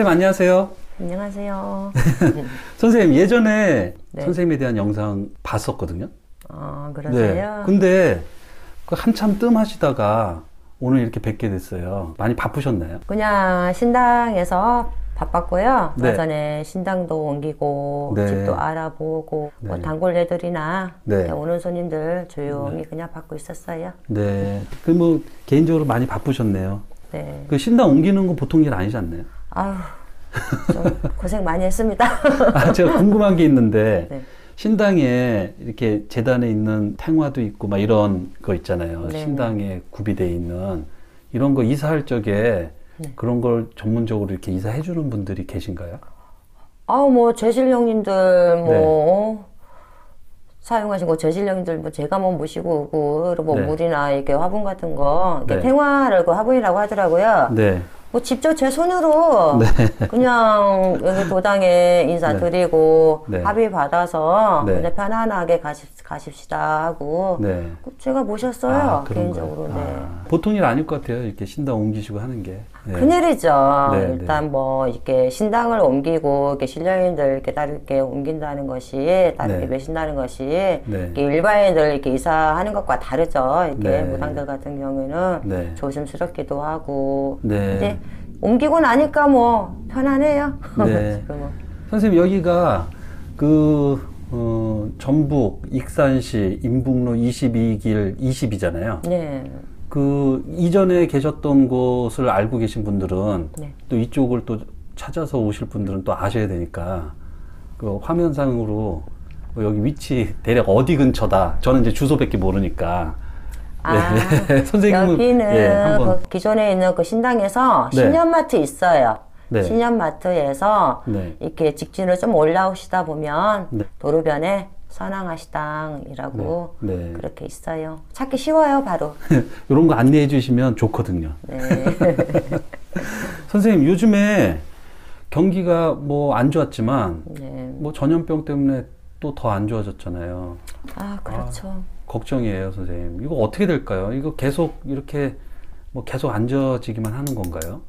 선생님 안녕하세요. 안녕하세요. 선생님 예전에 네. 선생님에 대한 영상 봤었거든요. 아 그러세요? 네. 근데 한참 뜸하시다가 오늘 이렇게 뵙게 됐어요. 많이 바쁘셨나요? 그냥 신당에서 바빴고요. 네. 예전에 신당도 옮기고 네. 집도 알아보고 네. 뭐 단골 애들이나 네. 오는 손님들 조용히 네. 그냥 받고 있었어요. 네. 그 뭐 개인적으로 많이 바쁘셨네요. 네. 그 신당 옮기는 건 보통 일 아니지 않나요? 아휴, 좀 고생 많이 했습니다. 아, 제가 궁금한 게 있는데 네. 신당에 이렇게 재단에 있는 탱화도 있고 막 이런 거 있잖아요. 네네. 신당에 구비되어 있는 이런 거 이사할 적에 네. 그런 걸 전문적으로 이렇게 이사해 주는 분들이 계신가요? 아, 뭐 재실 형님들 뭐 네. 사용하신 거 재실 형님들 뭐 제가 뭐 모시고 오고 뭐 네. 물이나 이렇게 화분 같은 거 이렇게 네. 탱화를 그 화분이라고 하더라고요. 네. 뭐 직접 제 손으로 네. 그냥 여기 도당에 인사드리고 네. 합의 받아서 네. 그냥 편안하게 가십시다 하고 네. 제가 모셨어요. 아, 개인적으로. 네. 아, 보통 일 아닐 것 같아요. 이렇게 신당 옮기시고 하는 게. 네. 큰일이죠. 네, 일단 네. 뭐 이렇게 신당을 옮기고 이렇게 신령인들 이렇게 다 이렇게 옮긴다는 것이 다 이렇게 네. 매신다는 것이 네. 이렇게 일반인들 이렇게 이사하는 것과 다르죠. 이렇게 네. 무당들 같은 경우에는 네. 조심스럽기도 하고. 네. 근데 옮기고 나니까 뭐 편안해요. 네. 선생님 여기가 그 전북 익산시 인북로 22길 20이잖아요. 네. 그 이전에 계셨던 곳을 알고 계신 분들은 네. 또 이쪽을 또 찾아서 오실 분들은 또 아셔야 되니까 그 화면상으로 여기 위치 대략 어디 근처다. 저는 이제 주소밖에 모르니까. 아, 네. 선생님은, 여기는 네, 그 기존에 있는 그 신당에서 네. 신년마트 있어요. 네. 신년마트에서 네. 이렇게 직진을 좀 올라오시다 보면 네. 도로변에 선왕아시당이라고 네. 네. 그렇게 있어요. 찾기 쉬워요, 바로. 이런 거 안내해 주시면 좋거든요. 네. 선생님, 요즘에 경기가 뭐 안 좋았지만 네. 뭐 전염병 때문에 또 더 안 좋아졌잖아요. 아, 그렇죠. 아. 걱정이에요, 선생님. 이거 어떻게 될까요? 이거 계속 이렇게 뭐 계속 앉아지기만 하는 건가요?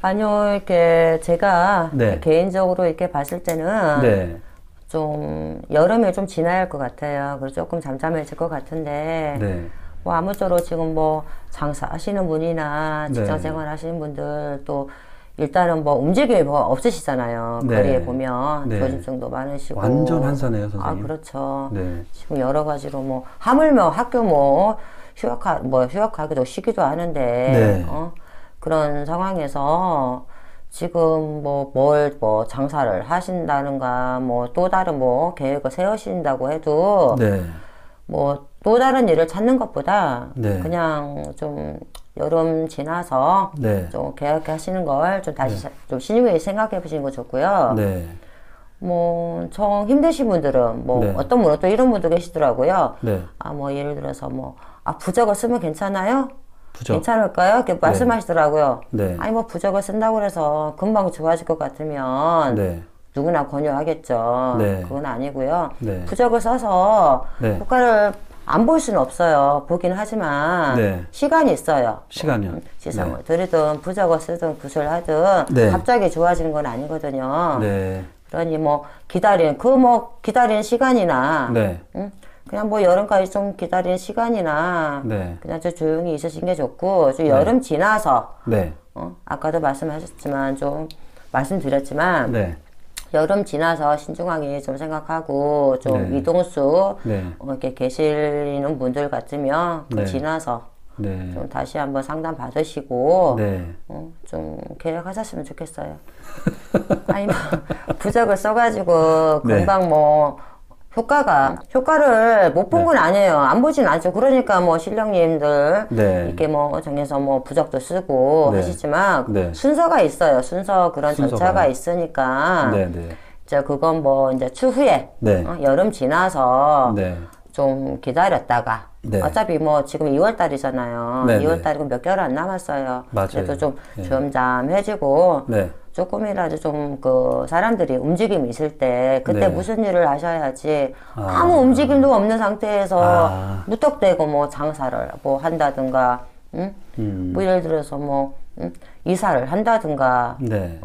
아니요, 이렇게 제가 네. 개인적으로 이렇게 봤을 때는 네. 좀 여름에 좀 지나야 할 것 같아요. 그래서 조금 잠잠해질 것 같은데 네. 뭐 아무쪼록 지금 뭐 장사하시는 분이나 직장생활 네. 하시는 분들 또 일단은 뭐 움직임이 뭐 없으시잖아요. 네. 거리에 보면 네. 조심성도 많으시고 완전 한산해요, 선생님. 아 그렇죠. 네. 지금 여러 가지로 뭐 하물며 학교 뭐 휴학하기도 쉬기도 하는데 네. 그런 상황에서 지금 뭐 장사를 하신다는가 뭐 또 다른 뭐 계획을 세우신다고 해도 네. 뭐 또 다른 일을 찾는 것보다 네. 그냥 좀 여름 지나서 네. 좀 계획하시는 걸 좀 다시 네. 좀 신중히 생각해 보시는 거 좋고요. 네. 뭐 좀 힘드신 분들은 뭐 네. 어떤 분은 또 이런 분도 계시더라고요. 네. 아 뭐 예를 들어서 뭐 아 부적을 쓰면 괜찮아요? 부적. 괜찮을까요? 이렇게 네. 말씀하시더라고요. 네. 아니 뭐 부적을 쓴다고 해서 금방 좋아질 것 같으면 네. 누구나 권유하겠죠. 네. 그건 아니고요. 네. 부적을 써서 네. 효과를 안 볼 수는 없어요. 보긴 하지만 네. 시간이 있어요. 시간이요? 시상을 네. 들이든 부적을 쓰든 구슬 하든 네. 갑자기 좋아지는 건 아니거든요. 네. 그러니 뭐 기다린 시간이나 네. 응? 그냥 뭐 여름까지 좀 기다린 시간이나 네. 그냥 좀 조용히 있으신 게 좋고 좀 여름 네. 지나서 네. 아까도 말씀하셨지만 좀 말씀드렸지만 네. 여름 지나서 신중하게 좀 생각하고 좀 네. 이동수 네. 이렇게 계시는 분들 같으면 네. 지나서 네. 좀 다시 한번 상담 받으시고 네. 좀 계획하셨으면 좋겠어요. 아니 뭐 부적을 써가지고 금방 네. 뭐 효과를 못 본 건 네. 아니에요. 안 보진 않죠. 그러니까 뭐 신령님들 네. 이렇게 뭐 정해서 뭐 부적도 쓰고 네. 하시지만 네. 순서가 있어요. 절차가 있으니까 네, 네. 이제 그건 뭐 이제 추후에 네. 여름 지나서 네. 좀 기다렸다가 네. 어차피 뭐 지금 2월달이잖아요. 네, 2월달이고 몇 개월 안 남았어요. 맞아요. 그래도 좀 점잠해지고 네. 조금이라도 좀 그 사람들이 움직임이 있을 때 그때 네. 무슨 일을 하셔야지 아무 움직임도 없는 상태에서 무턱대고 뭐 장사를 뭐 한다든가 응? 뭐 예를 들어서 뭐 이사를 한다든가 네.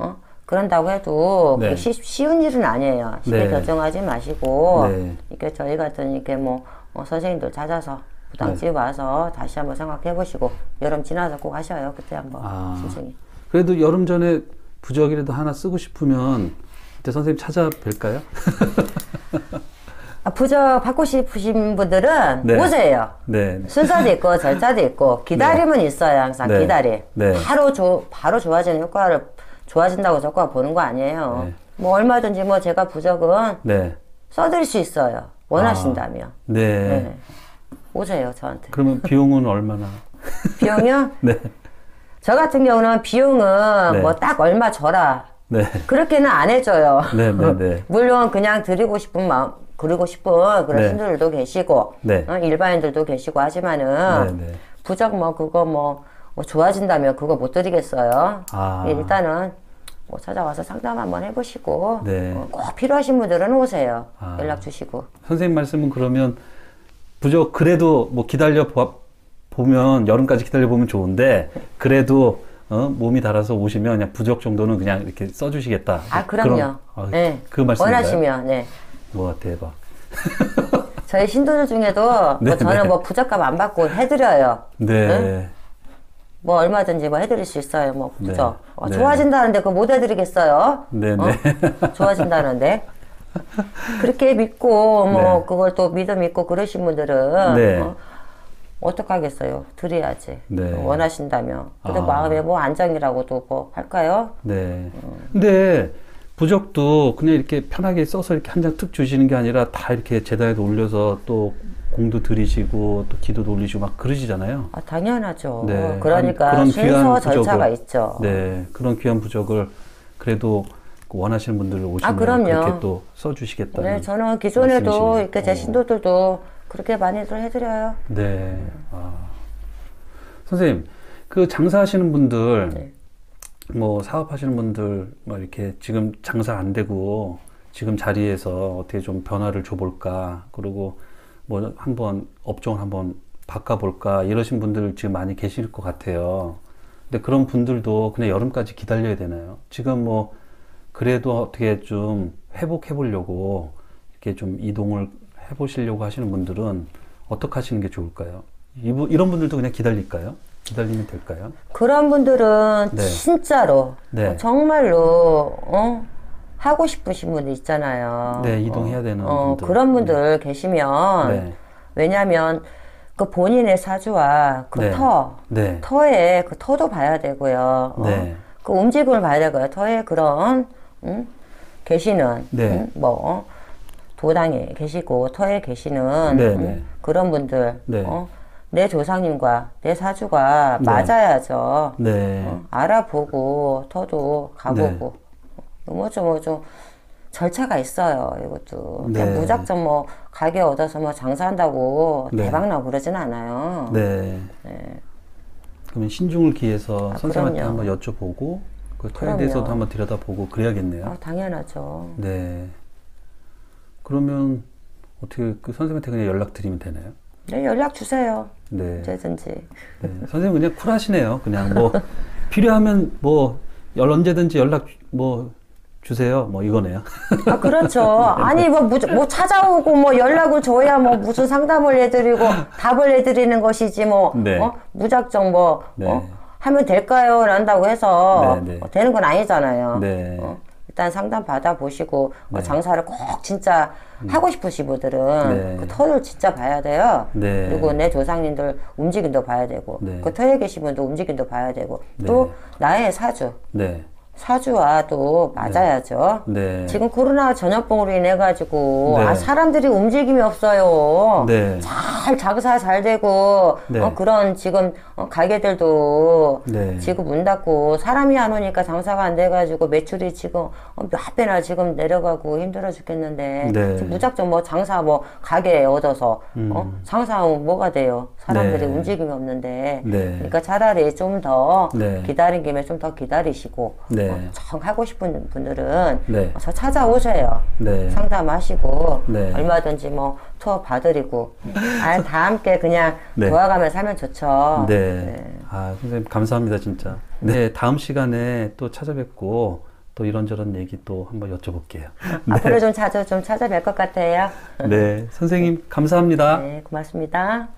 그런다고 해도 네. 쉬운 일은 아니에요. 쉽게 네. 결정하지 마시고 네. 이렇게 저희 같은 이렇게 뭐 선생님들 찾아서 부당집에 네. 와서 다시 한번 생각해 보시고 여름 지나서 꼭 하셔요. 그때 한번 신청이. 그래도 여름 전에 부적이라도 하나 쓰고 싶으면 그때 선생님 찾아뵐까요? 부적 받고 싶으신 분들은 네. 오세요. 네. 순서도 있고 절차도 있고 기다림은 네. 있어요. 항상 네. 기다림. 네. 바로 좋아지는 효과를 좋아진다고 저가 보는 거 아니에요. 네. 뭐 얼마든지 뭐 제가 부적은 네. 써드릴 수 있어요. 원하신다면. 네. 네. 오세요 저한테. 그러면 비용은 얼마나? 비용이요? 네. 저 같은 경우는 비용은 네. 뭐 딱 얼마 줘라. 네. 그렇게는 안 해줘요. 네네네. 네. 물론 그냥 드리고 싶은 마음. 그리고 싶은 그런 네. 신들도 계시고 네. 일반인들도 계시고 하지만은 네, 네. 부적 뭐 그거 뭐 좋아진다면 그거 못 드리겠어요. 일단은 뭐 찾아와서 상담 한번 해보시고 네. 꼭 필요하신 분들은 오세요. 연락 주시고. 선생님 말씀은 그러면 부적 그래도 뭐 기다려보면 여름까지 기다려보면 좋은데 그래도 몸이 달아서 오시면 그냥 부적 정도는 그냥 이렇게 써주시겠다. 그럼요. 그럼, 네. 그 말씀인가요? 원하시면 네. 와 대박. 저희 신도들 중에도 네, 뭐 저는 네. 뭐 부적값 안 받고 해드려요. 네. 응? 뭐 얼마든지 뭐 해드릴 수 있어요. 뭐 부적 네. 네. 좋아진다는데 그거 못 해드리겠어요. 네네. 좋아진다는데 그렇게 믿고 뭐 네. 그걸 또 믿음 있고 그러신 분들은 네. 어떡하겠어요. 드려야지. 네. 원하신다면. 근데 마음에 뭐 안정이라고도 뭐 할까요? 네. 근데 부적도 그냥 이렇게 편하게 써서 이렇게 한 장 툭 주시는 게 아니라 다 이렇게 제단에도 올려서 또 공도 드리시고 또 기도도 올리시고 막 그러시잖아요. 당연하죠. 네. 그러니까 순서 절차가 있죠. 네. 그런 귀한 부적을 그래도 원하시는 분들 오시면 그렇게 또 써주시겠다. 네. 저는 기존에도 말씀이시네요. 이렇게 제 신도들도 그렇게 많이들 해드려요. 네. 선생님, 그 장사하시는 분들 네. 뭐 사업하시는 분들 뭐 이렇게 지금 장사 안 되고 지금 자리에서 어떻게 좀 변화를 줘볼까, 그리고 뭐 한번 업종을 한번 바꿔볼까 이러신 분들 지금 많이 계실 것 같아요. 근데 그런 분들도 그냥 여름까지 기다려야 되나요? 지금 뭐 그래도 어떻게 좀 회복해 보려고 이렇게 좀 이동을 해 보시려고 하시는 분들은 어떻게 하시는 게 좋을까요? 이런 분들도 그냥 기다릴까요? 기다리면 될까요? 그런 분들은 네. 진짜로 네. 정말로 하고 싶으신 분들 있잖아요. 네, 이동해야 되는 분들. 그런 분들 네. 계시면 네. 왜냐하면 그 본인의 사주와 그 네. 네. 터에 그 터도 봐야 되고요. 네. 그 움직임을 봐야 되고요. 터에 그런 계시는 네. 뭐 도당에 계시고 터에 계시는 네, 네. 그런 분들. 네. 내 조상님과 내 사주가 네. 맞아야죠. 네. 알아보고 터도 가보고 네. 뭐 좀 절차가 있어요. 이것도 네. 그냥 무작정 뭐 가게 얻어서 뭐 장사한다고 네. 대박나고 그러진 않아요. 네. 네. 그러면 신중을 기해서 선생님한테 그럼요. 한번 여쭤보고 그 터에 대해서도 한번 들여다보고 그래야겠네요. 당연하죠. 네. 그러면 어떻게 그 선생님한테 그냥 연락드리면 되나요? 네, 연락 주세요. 네. 언제든지. 네. 선생님 그냥 쿨하시네요. 그냥 뭐 필요하면 뭐 언제든지 연락 뭐 주세요. 뭐 이거네요. 그렇죠. 네. 아니 뭐 찾아오고 뭐 연락을 줘야 뭐 무슨 상담을 해드리고 답을 해드리는 것이지 뭐 네. 무작정 뭐 네. 하면 될까요? 한다고 해서 네, 네. 되는 건 아니잖아요. 네. 일단 상담 받아보시고 네. 장사를 꼭 진짜 하고 싶으신 분들은 네. 그 터를 진짜 봐야 돼요. 네. 그리고 내 조상님들 움직임도 봐야 되고 네. 그 터에 계신 분도 움직임도 봐야 되고 네. 또 나의 사주 네. 사주와 또 맞아야죠. 네. 지금 코로나 전염병으로 인해 가지고 네. 사람들이 움직임이 없어요. 네. 잘 장사 잘 되고 네. 그런 지금 가게들도 네. 지금 문 닫고 사람이 안 오니까 장사가 안 돼 가지고 매출이 지금 몇 배나 지금 내려가고 힘들어 죽겠는데 네. 지금 무작정 뭐 장사 뭐 가게 얻어서 장사하면 뭐가 돼요? 사람들이 네. 움직임이 없는데 네. 그러니까 차라리 좀 더 네. 기다린 김에 좀 더 기다리시고 네. 정 하고 싶은 분들은 네. 저 찾아오세요. 네. 상담하시고 네. 얼마든지 뭐 투어 봐드리고 다 함께 그냥 네. 도와가면서 하면 좋죠. 네. 네. 선생님 감사합니다 진짜. 네, 다음 시간에 또 찾아뵙고 또 이런저런 얘기 또 한번 여쭤볼게요. 네. 앞으로 좀 자주 좀 찾아뵐 것 같아요. 네, 선생님 감사합니다. 네, 고맙습니다.